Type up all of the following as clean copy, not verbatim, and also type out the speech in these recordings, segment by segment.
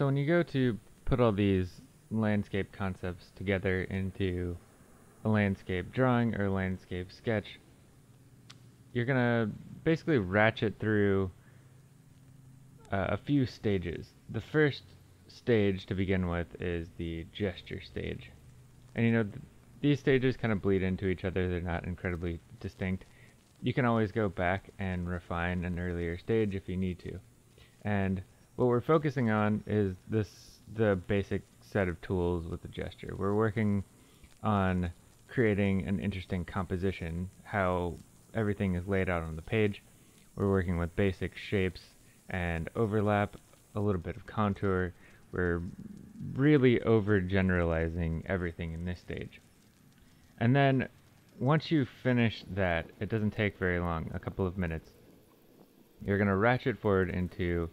So when you go to put all these landscape concepts together into a landscape drawing or landscape sketch, you're gonna basically ratchet through a few stages. The first stage to begin with is the gesture stage, and you know, these stages kind of bleed into each other. They're not incredibly distinct. You can always go back and refine an earlier stage if you need to, and what we're focusing on is the basic set of tools with the gesture. We're working on creating an interesting composition, how everything is laid out on the page. We're working with basic shapes and overlap, a little bit of contour. We're really overgeneralizing everything in this stage. And then once you finish that, it doesn't take very long, a couple of minutes, you're going to ratchet forward into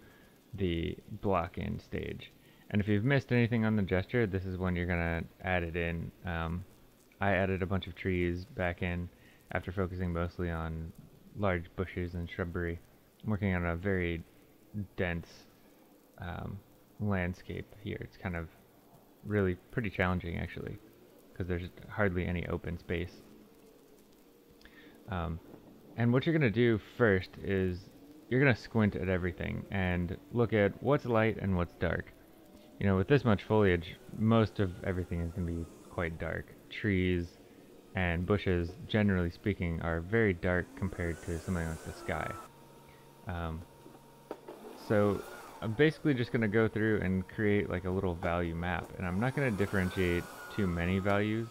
the block-in stage. And if you've missed anything on the gesture, this is when you're going to add it in. I added a bunch of trees back in after focusing mostly on large bushes and shrubbery. I'm working on a very dense landscape here. It's kind of really pretty challenging, actually, because there's hardly any open space. And what you're going to do first is you're going to squint at everything and look at what's light and what's dark. You know, with this much foliage, most of everything is going to be quite dark. Trees and bushes, generally speaking, are very dark compared to something like the sky. So I'm basically just going to go through and create like a little value map, and I'm not going to differentiate too many values.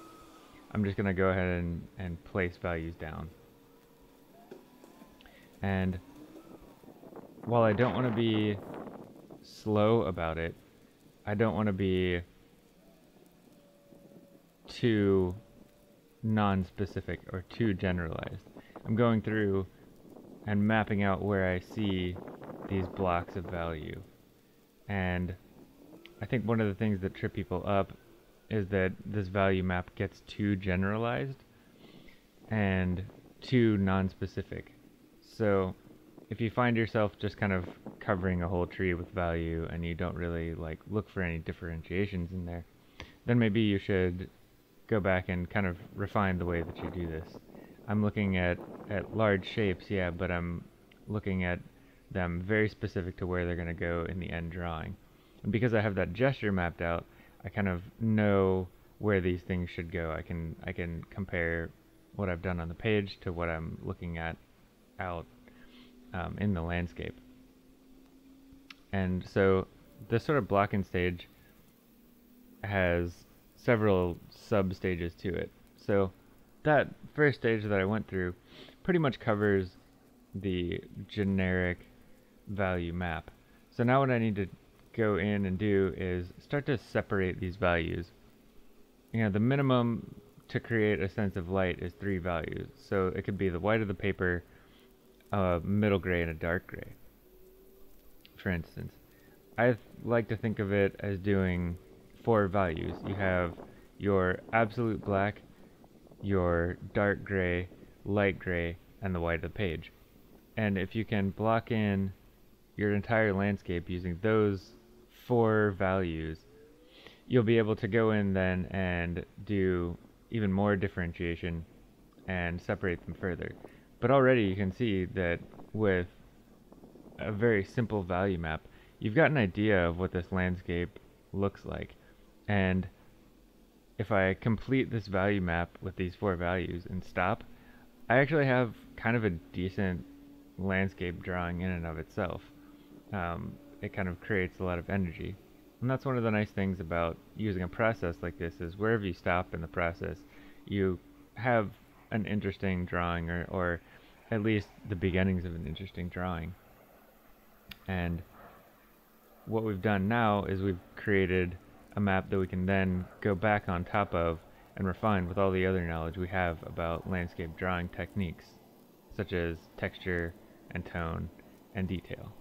I'm just going to go ahead and place values down. And while I don't want to be slow about it, I don't want to be too non-specific or too generalized. I'm going through and mapping out where I see these blocks of value. And I think one of the things that trip people up is that this value map gets too generalized and too non-specific. So if you find yourself just kind of covering a whole tree with value and you don't really like look for any differentiations in there, then maybe you should go back and kind of refine the way that you do this. I'm looking at large shapes, yeah, but I'm looking at them very specific to where they're going to go in the end drawing. And because I have that gesture mapped out, I kind of know where these things should go. I can compare what I've done on the page to what I'm looking at out in the landscape. And so this sort of block-in stage has several sub-stages to it. So that first stage that I went through pretty much covers the generic value map. So now what I need to go in and do is start to separate these values. You know, the minimum to create a sense of light is 3 values. So it could be the white of the paper, a middle gray, and a dark gray, for instance. I like to think of it as doing 4 values. You have your absolute black, your dark gray, light gray, and the white of the page. And if you can block in your entire landscape using those 4 values, you'll be able to go in then and do even more differentiation and separate them further. But already you can see that with a very simple value map, you've got an idea of what this landscape looks like. And if I complete this value map with these 4 values and stop, I actually have kind of a decent landscape drawing in and of itself. It kind of creates a lot of energy. And that's one of the nice things about using a process like this, is wherever you stop in the process, you have an interesting drawing, or at least the beginnings of an interesting drawing. And what we've done now is we've created a map that we can then go back on top of and refine with all the other knowledge we have about landscape drawing techniques, such as texture and tone and detail.